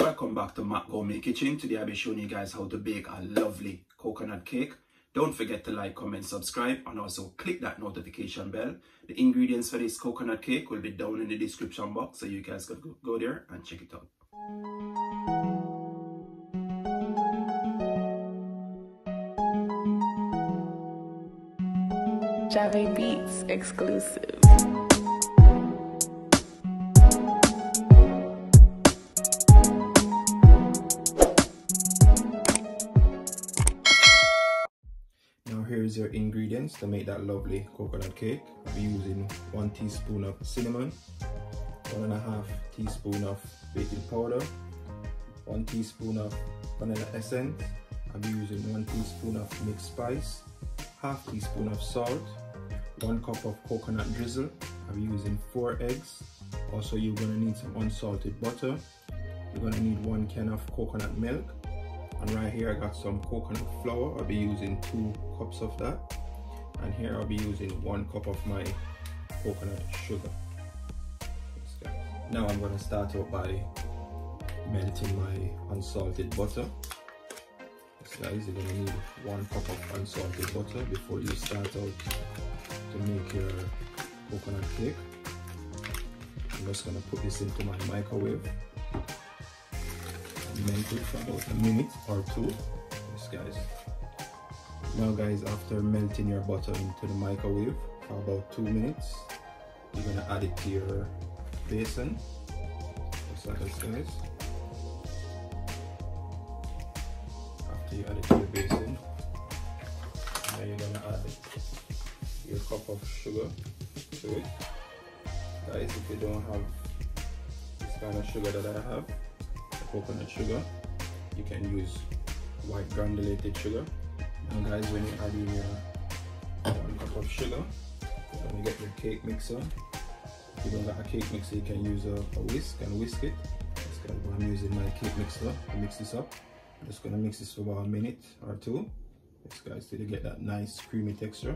Welcome back to Matt Gourmet Kitchen. Today I'll be showing you guys how to bake a lovely coconut cake. Don't forget to like, comment, subscribe, and also click that notification bell. The ingredients for this coconut cake will be down in the description box, so you guys can go there and check it out. Javi Beats exclusive. Here's your ingredients to make that lovely coconut cake. I'll be using 1 teaspoon of cinnamon, 1.5 teaspoon of baking powder, 1 teaspoon of vanilla essence. I'll be using 1 teaspoon of mixed spice, 1/2 teaspoon of salt, 1 cup of coconut drizzle. I'll be using 4 eggs. Also, you're gonna need some unsalted butter. You're gonna need 1 can of coconut milk. And right here I got some coconut flour. I'll be using 2 cups of that. And here I'll be using 1 cup of my coconut sugar. Now I'm gonna start out by melting my unsalted butter. Guys, you're gonna need 1 cup of unsalted butter before you start out to make your coconut cake. I'm just gonna put this into my microwave. Melt it for about a minute or two. Yes, guys. Now, guys, after melting your butter into the microwave for about 2 minutes, you're gonna add it to your basin. Just like this, guys. After you add it to the basin, now you're gonna add your cup of sugar to it, guys. If you don't have this kind of sugar that I have, coconut sugar, you can use white granulated sugar. And guys, when you add in your 1 cup of sugar, when you get your cake mixer, if you don't got a cake mixer, you can use a whisk and whisk it. Guys, I'm using my cake mixer to mix this up. I'm just gonna mix this for about a minute or two. Yes, guys, till you get that nice creamy texture.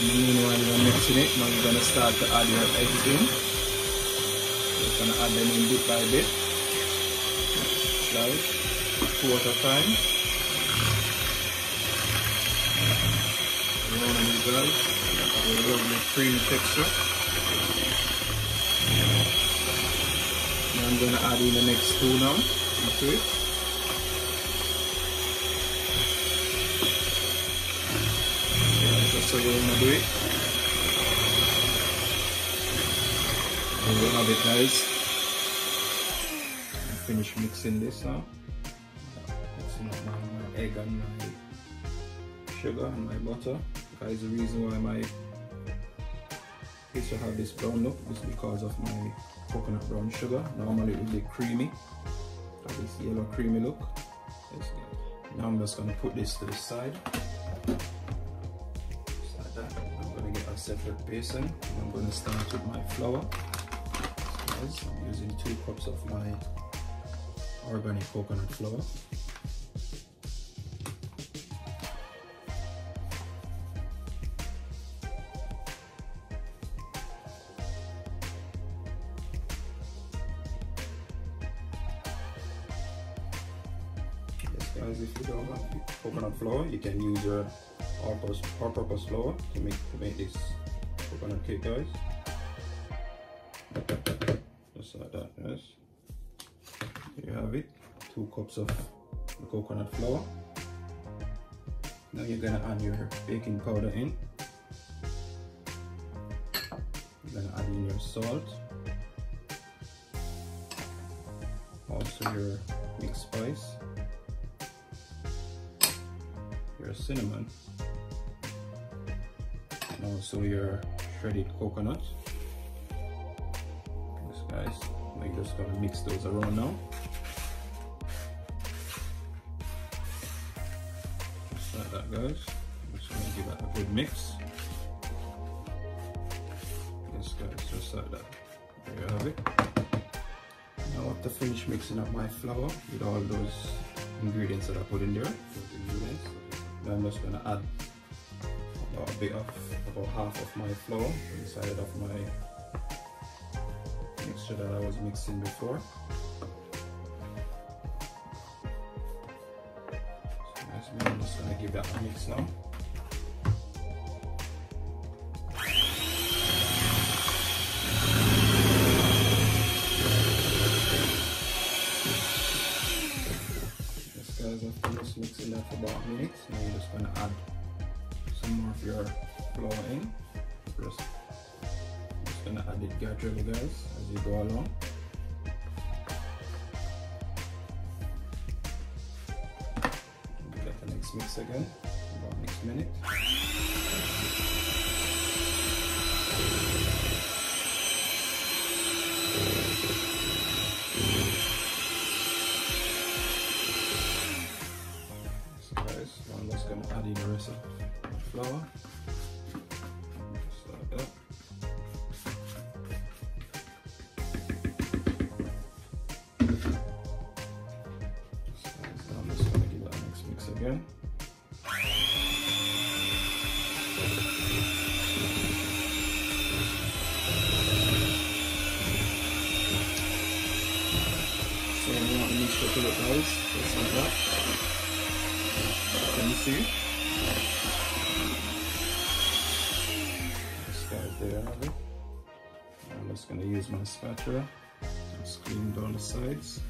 Meanwhile, you're mixing it, now you're gonna start to add your eggs in. You're gonna add them in bit by bit, like 2 at a time. Roll them in, guys. A lovely creamy texture. Now I'm gonna add in the next 2 now into it. So we're gonna do it. And we'll have it, guys. I'll finish mixing this now. Mixing up my egg and my sugar and my butter. Guys, the reason why my pizza have this brown look is because of my coconut brown sugar. Normally it would be creamy, got this yellow creamy look. Now I'm just gonna put this to the side. I'm going to get a separate basin and I'm going to start with my flour. Guys, I'm using 2 cups of my organic coconut flour. Yes, guys, if you don't have coconut flour, you can use your all-purpose flour to make this coconut cake, guys. Just like that, guys. There you have it. 2 cups of the coconut flour. Now you're gonna add your baking powder in. You're gonna add in your salt. Also your mixed spice. Your cinnamon. And also your shredded coconut. Yes, guys, we're just gonna mix those around now. Just like that, guys. I'm just gonna give that a good mix. Yes, guys, just like that. There you have it. Now, after finish mixing up my flour with all those ingredients that I put in there, now I'm just gonna add about half of my flour inside of my mixture that I was mixing before. So I'm just going to give that a mix now. After just mixing that for about a minute, now you're just going to add some more of your flour in. First, I'm just going to add it gradually, guys, as you go along. Give that the next mix again, about next minute. Add in the rest of the flour, just like that. So I'm just going to give that a next mix again. So we want the mixture to look nice, just like that. Can you see? There, I'm just going to use my spatula, just clean down the sides.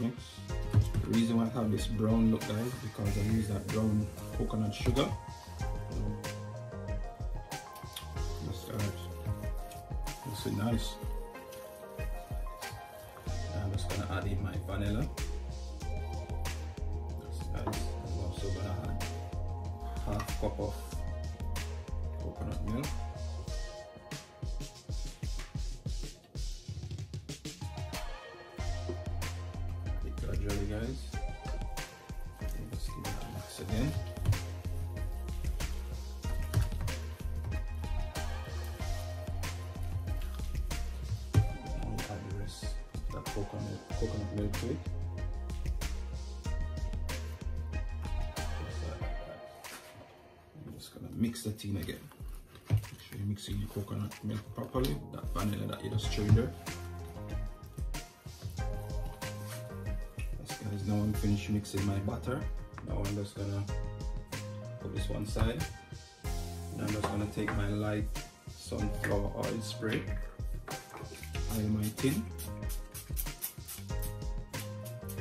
Mix. The reason why I have this brown look, guys, because I use that brown coconut sugar. Just add. This is nice. Now I'm just going to add in my vanilla. Half cup of coconut milk. Add it gradually, guys. Let's give that a mix again. And add the rest of that coconut milk to it. Mix that in again. Make sure you're mixing your coconut milk properly. That vanilla that you just chewed there. Yes, guys, now I'm finished mixing my butter. Now I'm just gonna put this one side. Now I'm just gonna take my light sunflower oil spray. Oil my tin.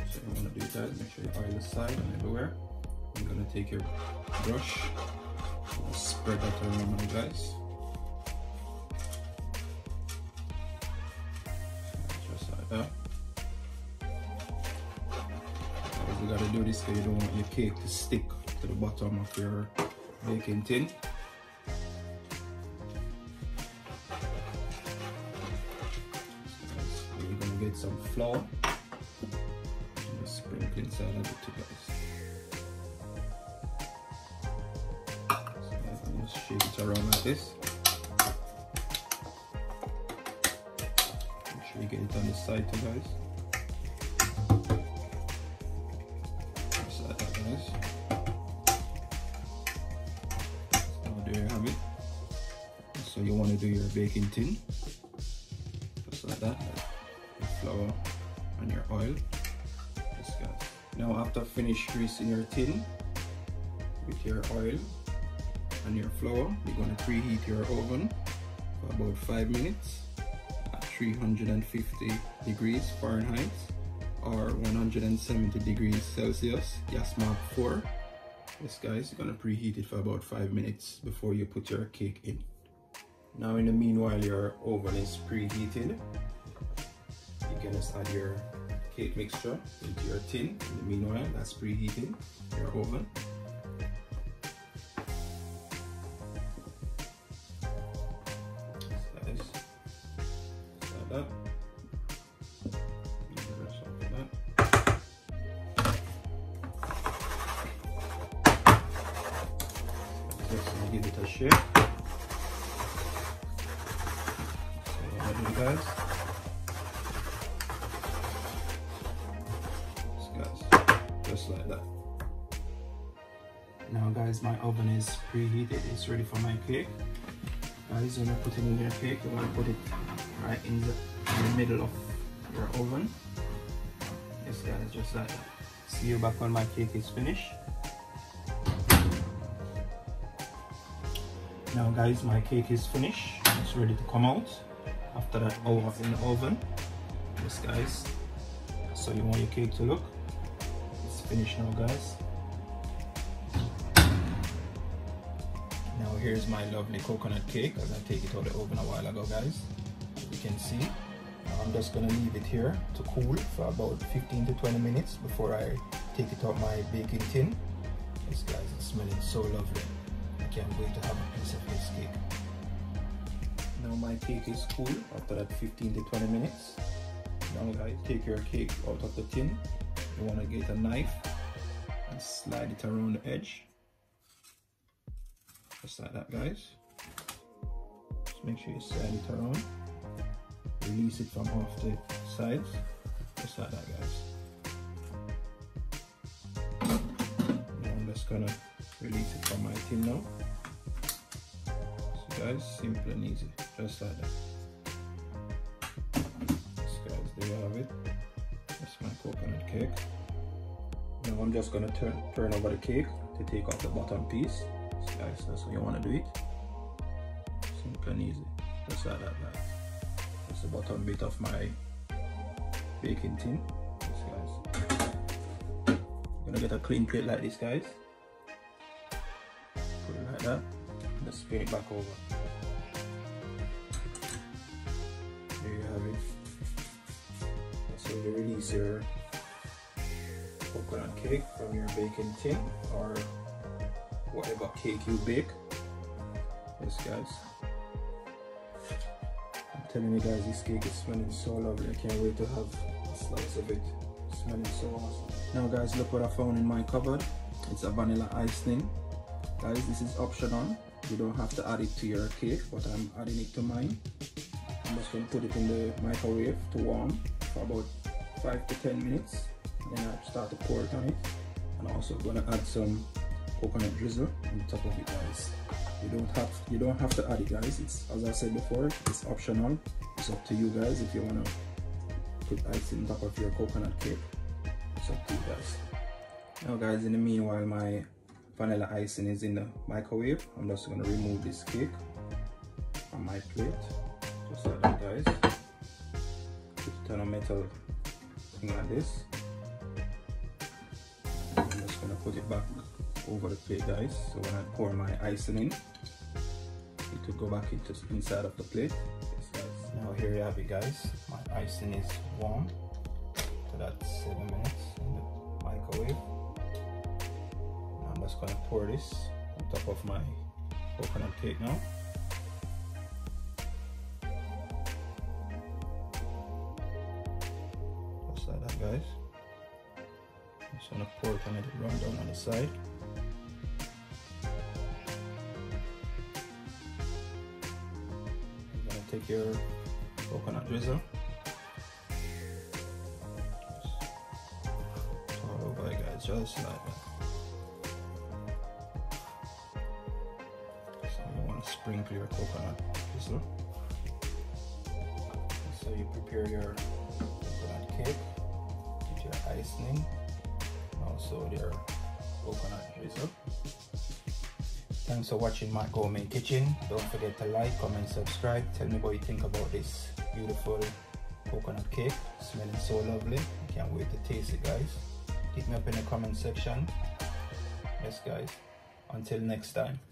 So you wanna do that. Make sure you oil the side and everywhere. You're gonna take your brush. Spread that around, my guys. Just like that. You gotta do this because you don't want your cake to stick to the bottom of your baking tin. So you're gonna get some flour. Just sprinkle inside of it, guys. Shake it around like this. Make sure you get it on the side too, guys. Just like that, guys. So there you have it. So you want to do your baking tin. Just like that. Your flour and your oil. Yes, guys. Now after finish greasing your tin with your oil and your flour, you're going to preheat your oven for about 5 minutes at 350 degrees Fahrenheit or 170 degrees Celsius, gas mark 4. Yes, guys, you're going to preheat it for about 5 minutes before you put your cake in. Now in the meanwhile your oven is preheated, you can just add your cake mixture into your tin. In the meanwhile that's preheating your oven. That. That. Just gonna give it a shake. So how do you guys? Just like that. Now guys, Guys, my oven is preheated, it's ready for my cake. Guys, when you're putting in your cake, you want to put it right in the middle of your oven. Yes guys, just like that. See you back when my cake is finished. Now guys, my cake is finished, it's ready to come out after an hour in the oven. Yes guys, so you want your cake to look, it's finished now guys. Now here's my lovely coconut cake as I take it out of the oven a while ago guys, as you can see. Now I'm just gonna leave it here to cool for about 15 to 20 minutes before I take it out my baking tin. Yes guys, it's smelling so lovely. I can't wait to have a piece of this cake. Now my cake is cool after that 15 to 20 minutes. Now guys, take your cake out of the tin. You wanna get a knife and slide it around the edge. Just like that guys, just make sure you slide it around, release it from off the sides, just like that guys. Now I'm just gonna release it from my tin now. So guys, simple and easy, just like that. Yes guys, there you have it, that's my coconut cake. Now I'm just gonna turn over the cake to take off the bottom piece. So guys, that's how you want to do it, simple and easy, just like that guys. That's the bottom bit of my baking tin. Yes guys, I'm gonna get a clean plate like this guys, put it like that, just spin it back over. There you have it. That's how you release your coconut cake from your baking tin or whatever cake you bake. Yes guys, I'm telling you guys, this cake is smelling so lovely. I can't wait to have a slice of it. It's smelling so awesome. Now guys, look what I found in my cupboard. It's a vanilla icing. Guys, this is optional, you don't have to add it to your cake, but I'm adding it to mine. I'm just going to put it in the microwave to warm for about 5 to 10 minutes. Then I start to pour it on it. I'm also going to add some coconut drizzle on top of it guys. You don't have to add it guys, it's, as I said before, it's optional. It's up to you guys if you want to put ice on top of your coconut cake. It's up to you guys. Now guys, in the meanwhile my vanilla icing is in the microwave. I'm just going to remove this cake from my plate, just like that guys. Put it on a metal thing like this. I'm just going to put it back over the plate guys, so when I pour my icing in, it will go back into inside of the plate. Yes guys, now here you have it guys, my icing is warm, so that's 7 minutes in the microwave. Now I'm just going to pour this on top of my coconut cake now. Just like that guys. I'm just going to pour it and let it run down on the side. Take your coconut drizzle, just all over guys, just like that. So you want to sprinkle your coconut drizzle. So you prepare your coconut cake with your icing and also your coconut drizzle. Thanks for watching Matt Gourmet Kitchen. Don't forget to like, comment, subscribe. Tell me what you think about this beautiful coconut cake. Smelling so lovely. I can't wait to taste it guys. Hit me up in the comment section. Yes guys, until next time.